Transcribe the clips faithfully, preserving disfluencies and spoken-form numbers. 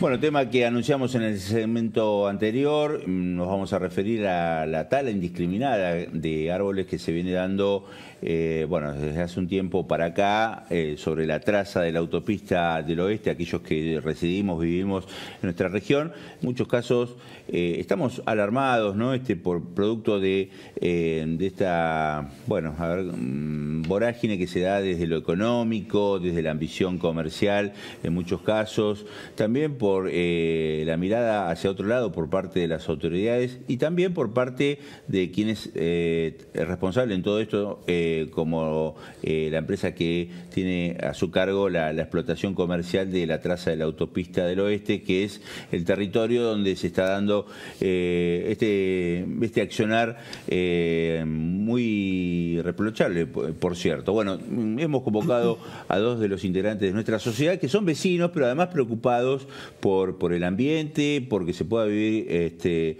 Bueno, tema que anunciamos en el segmento anterior, nos vamos a referir a la tala indiscriminada de árboles que se viene dando eh, bueno, desde hace un tiempo para acá, eh, sobre la traza de la autopista del oeste, aquellos que residimos, vivimos en nuestra región. En muchos casos eh, estamos alarmados, ¿no? Este, por producto de, eh, de esta bueno, a ver, vorágine que se da desde lo económico, desde la ambición comercial, en muchos casos, también por por eh, la mirada hacia otro lado por parte de las autoridades y también por parte de quienes eh, es responsable en todo esto, eh, como eh, la empresa que tiene a su cargo la, la explotación comercial de la traza de la autopista del oeste, que es el territorio donde se está dando eh, este, este accionar eh, muy reprochable, por cierto. Bueno, hemos convocado a dos de los integrantes de nuestra sociedad que son vecinos, pero además preocupados Por, por el ambiente, porque se pueda vivir este,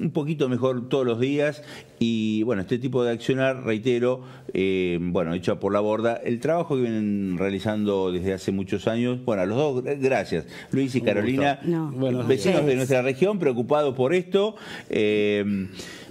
un poquito mejor todos los días. Y bueno, este tipo de accionar, reitero, eh, bueno, hecha por la borda, el trabajo que vienen realizando desde hace muchos años. Bueno, a los dos, gracias, Luis y Carolina, no. Bueno, vecinos de nuestra región, preocupados por esto. Eh,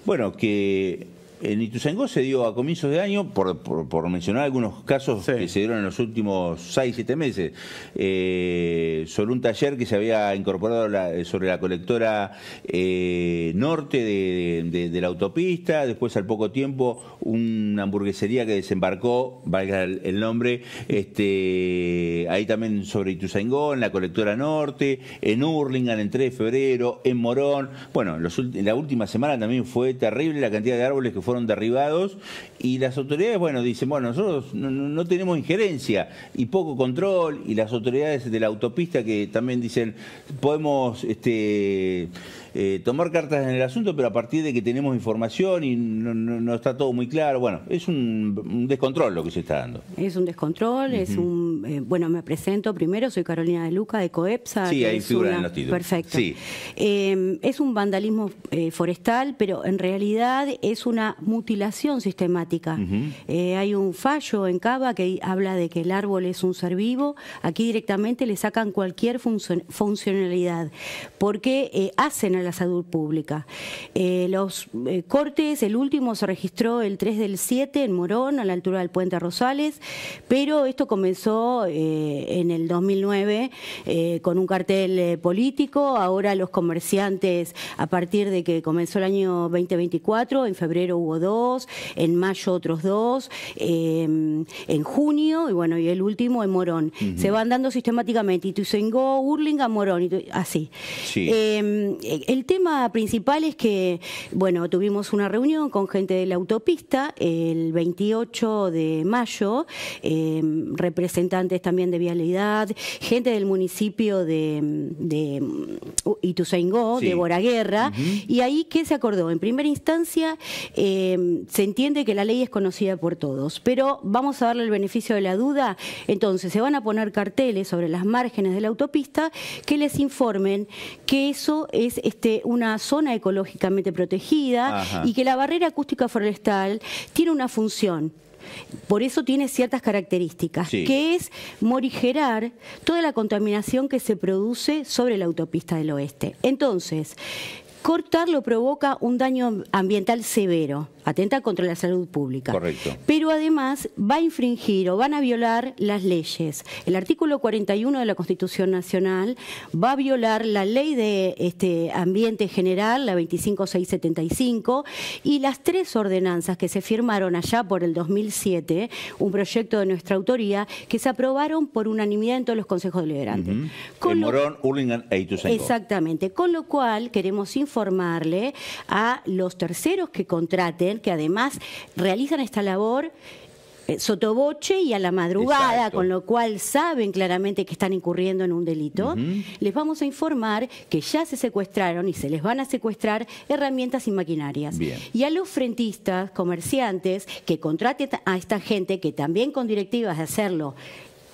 bueno, que... En Ituzaingó se dio a comienzos de año, por, por, por mencionar algunos casos sí. que se dieron en los últimos seis, siete meses, eh, sobre un taller que se había incorporado la, sobre la colectora eh, norte de, de, de la autopista, después al poco tiempo una hamburguesería que desembarcó, valga el, el nombre, este, ahí también sobre Ituzaingó, en la colectora norte, en Hurlingham en tres de febrero, en Morón. Bueno, los, la última semana también fue terrible la cantidad de árboles que fueron fueron derribados, y las autoridades, bueno, dicen, bueno, nosotros no, no tenemos injerencia y poco control, y las autoridades de la autopista que también dicen, podemos este, eh, tomar cartas en el asunto, pero a partir de que tenemos información y no, no, no está todo muy claro. Bueno, es un, un descontrol lo que se está dando. Es un descontrol, uh-huh. es un... Eh, bueno, me presento primero, soy Carolina De Luca, de COEPSA. Sí, ahí figuran una... los títulos. Perfecto. Sí. Eh, es un vandalismo eh, forestal, pero en realidad es una mutilación sistemática. Uh-huh. eh, hay un fallo en Cava que habla de que el árbol es un ser vivo. Aquí directamente le sacan cualquier func- funcionalidad porque eh, hacen a la salud pública. Eh, los eh, cortes, el último se registró el tres del siete en Morón, a la altura del Puente Rosales, pero esto comenzó eh, en el dos mil nueve eh, con un cartel eh, político. Ahora los comerciantes, a partir de que comenzó el año veinte veinticuatro, en febrero hubo dos, en mayo otros dos, eh, en junio, y bueno, y el último en Morón. Uh-huh. Se van dando sistemáticamente, Ituzaingó, Hurlingham, Morón, Itu... así. Sí. Eh, el tema principal es que, bueno, tuvimos una reunión con gente de la autopista el veintiocho de mayo, eh, representantes también de Vialidad, gente del municipio de, de Ituzaingó, sí. de Boraguerra, uh-huh. y ahí, ¿qué se acordó? En primera instancia, Eh, se entiende que la ley es conocida por todos, pero vamos a darle el beneficio de la duda. Entonces se van a poner carteles sobre las márgenes de la autopista que les informen que eso es este, una zona ecológicamente protegida. Ajá. Y que la barrera acústica forestal tiene una función. Por eso tiene ciertas características, sí. que es morigerar toda la contaminación que se produce sobre la autopista del oeste. Entonces, cortarlo provoca un daño ambiental severo, atenta contra la salud pública. Correcto. Pero además va a infringir o van a violar las leyes. El artículo cuarenta y uno de la Constitución Nacional va a violar la ley de este, ambiente general, la veinticinco mil seiscientos setenta y cinco, y las tres ordenanzas que se firmaron allá por el dos mil siete, un proyecto de nuestra autoría, que se aprobaron por unanimidad en todos los consejos deliberantes. Uh-huh. Con en lo... Morón, Hurlingham e Ituzaingó. Exactamente. Con lo cual queremos informarle a los terceros que contraten, que además realizan esta labor sotoboche y a la madrugada. Exacto. Con lo cual saben claramente que están incurriendo en un delito. Uh-huh. Les vamos a informar que ya se secuestraron y se les van a secuestrar herramientas y maquinarias. Bien. Y a los frentistas, comerciantes, que contraten a esta gente, que también con directivas de hacerlo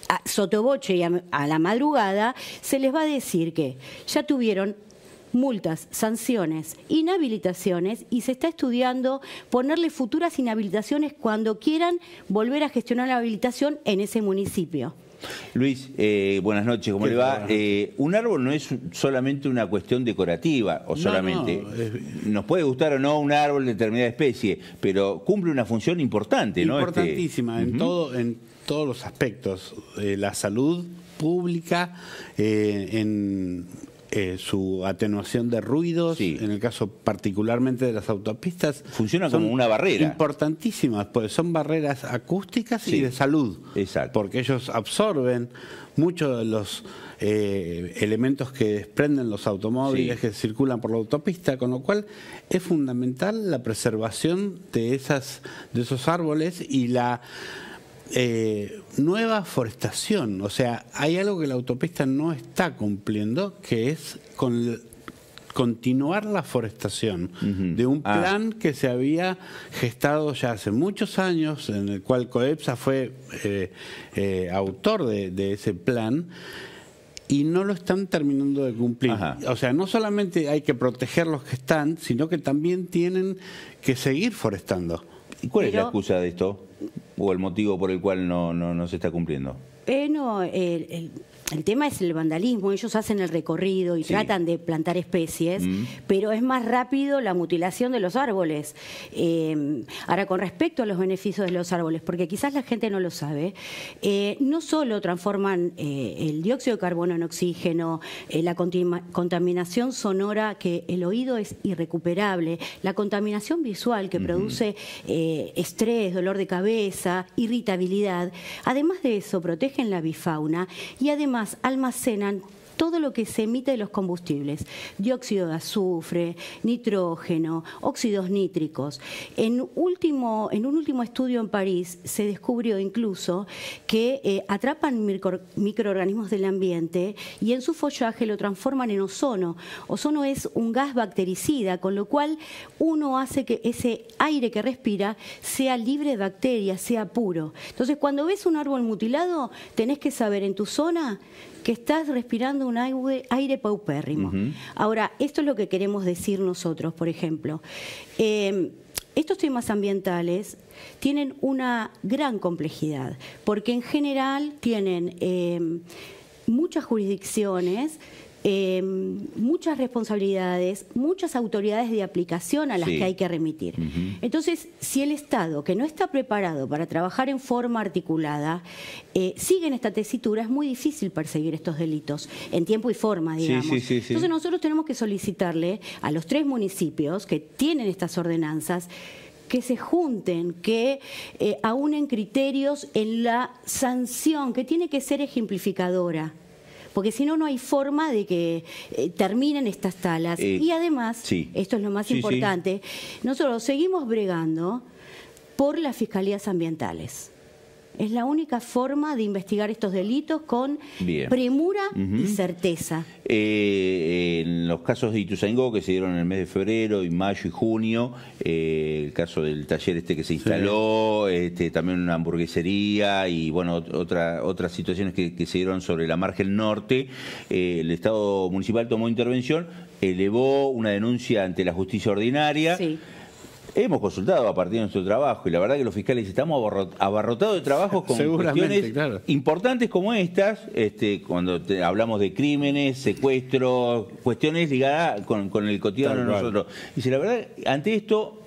a sotoboche y a, a la madrugada, se les va a decir que ya tuvieron multas, sanciones, inhabilitaciones, y se está estudiando ponerle futuras inhabilitaciones cuando quieran volver a gestionar la habilitación en ese municipio. Luis, eh, buenas noches, ¿cómo le va? Eh, un árbol no es solamente una cuestión decorativa o solamente. No, no, es... Nos puede gustar o no un árbol de determinada especie, pero cumple una función importante, ¿no? Importantísima, este... en, uh-huh. todo, en todos los aspectos. Eh, la salud pública, eh, en eh, su atenuación de ruidos, sí. en el caso particularmente de las autopistas. Funciona como una barrera. Importantísimas, porque son barreras acústicas sí. y de salud. Exacto. Porque ellos absorben muchos de los eh, elementos que desprenden los automóviles sí. que circulan por la autopista, con lo cual es fundamental la preservación de, esas, de esos árboles y la... Eh, nueva forestación, o sea, hay algo que la autopista no está cumpliendo, que es con continuar la forestación uh-huh. de un plan ah. que se había gestado ya hace muchos años, en el cual COEPSA fue eh, eh, autor de, de ese plan, y no lo están terminando de cumplir. Ajá. O sea, no solamente hay que proteger los que están, sino que también tienen que seguir forestando. ¿Y cuál Pero... es la excusa de esto? ¿O el motivo por el cual no, no, no se está cumpliendo? Eh, no, el, el, el tema es el vandalismo. Ellos hacen el recorrido y sí. tratan de plantar especies, mm. pero es más rápido la mutilación de los árboles. Eh, ahora, con respecto a los beneficios de los árboles, porque quizás la gente no lo sabe, eh, no solo transforman eh, el dióxido de carbono en oxígeno, eh, la contaminación sonora, que el oído es irrecuperable, la contaminación visual que mm-hmm. produce eh, estrés, dolor de cabeza, irritabilidad. Además de eso, protegen la bifauna y además almacenan todo lo que se emite de los combustibles, dióxido de azufre, nitrógeno, óxidos nítricos. En, último, en un último estudio en París se descubrió incluso que eh, atrapan micro, microorganismos del ambiente y en su follaje lo transforman en ozono. Ozono es un gas bactericida, con lo cual uno hace que ese aire que respira sea libre de bacterias, sea puro. Entonces, cuando ves un árbol mutilado, tenés que saber en tu zona que estás respirando un aire, aire paupérrimo. Uh-huh. Ahora, esto es lo que queremos decir nosotros, por ejemplo. Eh, estos temas ambientales tienen una gran complejidad, porque en general tienen eh, muchas jurisdicciones, Eh, muchas responsabilidades, muchas autoridades de aplicación a las sí. que hay que remitir. Uh-huh. Entonces, si el Estado, que no está preparado para trabajar en forma articulada, eh, sigue en esta tesitura, es muy difícil perseguir estos delitos en tiempo y forma, digamos. Sí, sí, sí, sí. Entonces, nosotros tenemos que solicitarle a los tres municipios que tienen estas ordenanzas que se junten, que eh, aúnen criterios en la sanción, que tiene que ser ejemplificadora. Porque si no, no hay forma de que eh, terminen estas talas. Eh, y además, sí. esto es lo más sí, importante, sí. nosotros seguimos bregando por las fiscalías ambientales. Es la única forma de investigar estos delitos con Bien. premura uh-huh. y certeza. Eh, en los casos de Ituzaingó, que se dieron en el mes de febrero, y mayo y junio, eh, el caso del taller este que se instaló, sí. este, también una hamburguesería y bueno otra, otras situaciones que, que se dieron sobre la margen norte, eh, el Estado municipal tomó intervención, elevó una denuncia ante la justicia ordinaria. Sí. Hemos consultado a partir de nuestro trabajo y la verdad que los fiscales estamos abarrotados de trabajos con cuestiones claro. importantes como estas, este, cuando te, hablamos de crímenes, secuestros, cuestiones ligadas con, con el cotidiano de nosotros. Y si la verdad, ante esto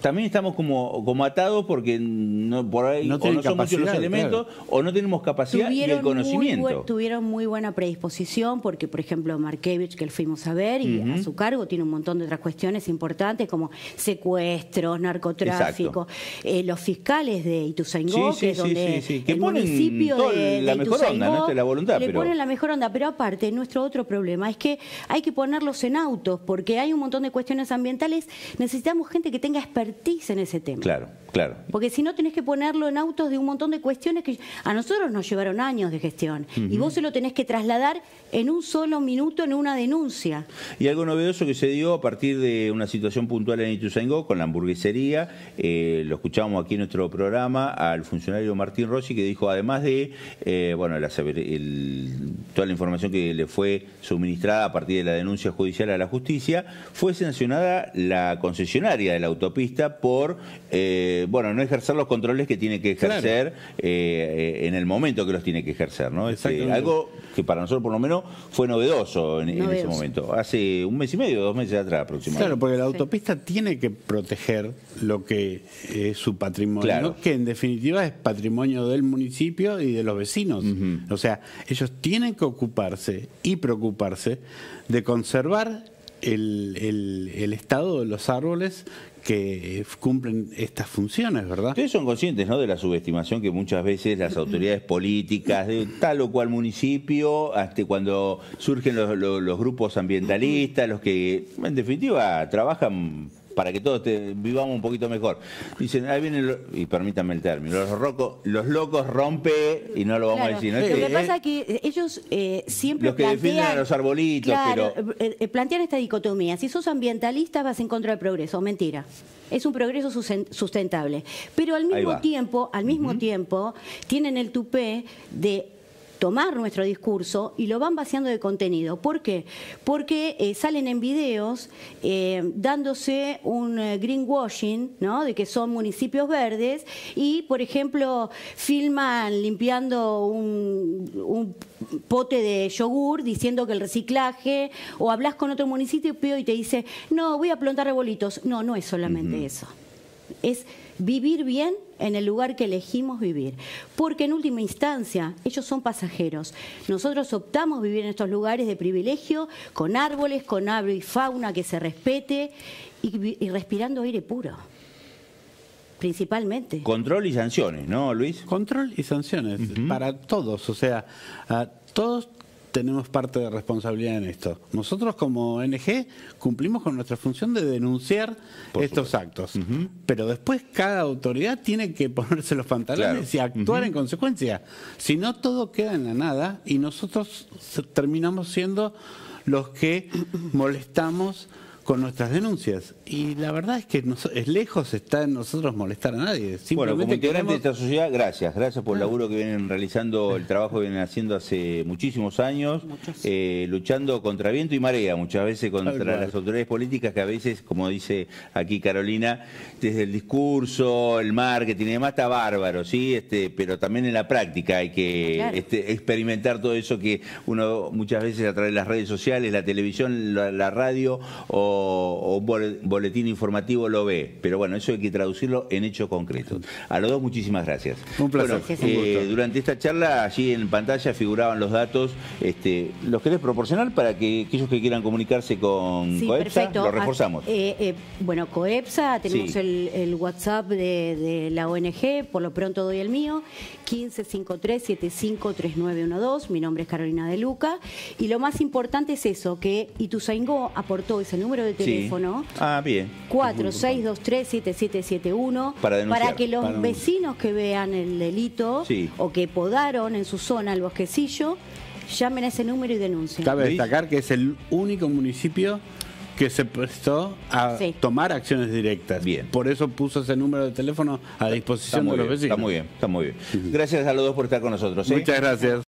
también estamos como, como atados porque no, por ahí no, o no son muchos los elementos claro. o no tenemos capacidad tuvieron y el conocimiento. Muy buen, tuvieron muy buena predisposición porque, por ejemplo, Markevich, que lo fuimos a ver, y uh-huh. a su cargo tiene un montón de otras cuestiones importantes como secuestros, narcotráfico, eh, los fiscales de Ituzaingó, sí, sí, que es donde sí, sí, sí. Que el municipio de, la de mejor Ituzaingó onda, no está la voluntad, le pero... ponen la mejor onda. Pero aparte, nuestro otro problema es que hay que ponerlos en autos porque hay un montón de cuestiones ambientales. Necesitamos gente que tenga experiencia en ese tema. Claro, claro. Porque si no tenés que ponerlo en autos de un montón de cuestiones que a nosotros nos llevaron años de gestión. Uh-huh. Y vos se lo tenés que trasladar en un solo minuto en una denuncia. Y algo novedoso que se dio a partir de una situación puntual en Ituzaingó con la hamburguesería, eh, lo escuchábamos aquí en nuestro programa al funcionario Martín Rossi, que dijo además de eh, bueno la, el, toda la información que le fue suministrada a partir de la denuncia judicial a la justicia, fue sancionada la concesionaria de la autopista afecta por, eh, bueno, no ejercer los controles que tiene que ejercer, claro, eh, en el momento que los tiene que ejercer, ¿no? Este, algo que para nosotros por lo menos fue novedoso en, novedoso en ese momento, hace un mes y medio, dos meses atrás aproximadamente. Claro, porque la autopista sí tiene que proteger lo que es su patrimonio, claro, ¿no? Que en definitiva es patrimonio del municipio y de los vecinos. Uh-huh. O sea, ellos tienen que ocuparse y preocuparse de conservar el, el, el estado de los árboles que cumplen estas funciones, ¿verdad? Ustedes son conscientes, ¿no?, de la subestimación que muchas veces las autoridades políticas de tal o cual municipio, hasta cuando surgen los, los, los grupos ambientalistas, los que en definitiva trabajan para que todos te, vivamos un poquito mejor. Dicen, ahí vienen, lo, y permítanme el término, los, roco, los locos rompe, y no lo vamos, claro, a decir. ¿No? Lo que, que pasa es que ellos eh, siempre los que plantean, defienden a los arbolitos, claro, pero eh, plantean esta dicotomía. Si sos ambientalista vas en contra del progreso. Mentira. Es un progreso sustentable. Pero al mismo tiempo, al mismo uh-huh. tiempo, tienen el tupé de tomar nuestro discurso y lo van vaciando de contenido. ¿Por qué? Porque eh, salen en videos eh, dándose un eh, greenwashing, ¿no?, de que son municipios verdes y, por ejemplo, filman limpiando un, un pote de yogur diciendo que el reciclaje, o hablas con otro municipio y te dice, no, voy a plantar arbolitos. No, no es solamente uh-huh. eso. Es vivir bien en el lugar que elegimos vivir, porque en última instancia ellos son pasajeros. Nosotros optamos vivir en estos lugares de privilegio, con árboles, con abre y fauna que se respete y, y respirando aire puro, principalmente. Control y sanciones, ¿no, Luis? Control y sanciones uh-huh. para todos, o sea, a todos tenemos parte de responsabilidad en esto. Nosotros como O N G cumplimos con nuestra función de denunciar por estos supuesto. actos. Uh-huh. Pero después cada autoridad tiene que ponerse los pantalones, claro, y actuar uh-huh. en consecuencia. Si no, todo queda en la nada y nosotros terminamos siendo los que molestamos con nuestras denuncias. Y la verdad es que nos, es lejos está en nosotros molestar a nadie. Simplemente bueno, como integrante queremos... de esta sociedad, gracias. Gracias por el laburo que vienen realizando, el trabajo que vienen haciendo hace muchísimos años, eh, luchando contra viento y marea, muchas veces contra Ay, bueno. las autoridades políticas que a veces, como dice aquí Carolina, desde el discurso, el marketing y demás está bárbaro, ¿sí? Este, pero también en la práctica hay que claro. este, experimentar todo eso que uno muchas veces a través de las redes sociales, la televisión, la, la radio o o boletín informativo lo ve, pero bueno, eso hay que traducirlo en hechos concretos. A los dos muchísimas gracias. Un placer. Bueno, eh, durante esta charla allí en pantalla figuraban los datos, este, ¿los querés proporcionar para que aquellos que quieran comunicarse con sí, COEPSA? Perfecto. Lo reforzamos. Eh, eh, bueno, COEPSA, tenemos sí. el, el WhatsApp de, de la O N G, por lo pronto doy el mío, uno cinco cinco tres, siete cinco tres nueve uno dos, mi nombre es Carolina De Luca, y lo más importante es eso, que Ituzaingó aportó ese número de de teléfono, sí. ah, bien. cuatro seis dos tres, siete siete siete uno, para, para que los para un... vecinos que vean el delito sí. o que podaron en su zona el bosquecillo, llamen a ese número y denuncien. Cabe destacar que es el único municipio que se prestó a sí. tomar acciones directas. Bien. Por eso puso ese número de teléfono a disposición de los bien, vecinos. Está muy bien, está muy bien. Gracias a los dos por estar con nosotros. ¿eh? Muchas gracias.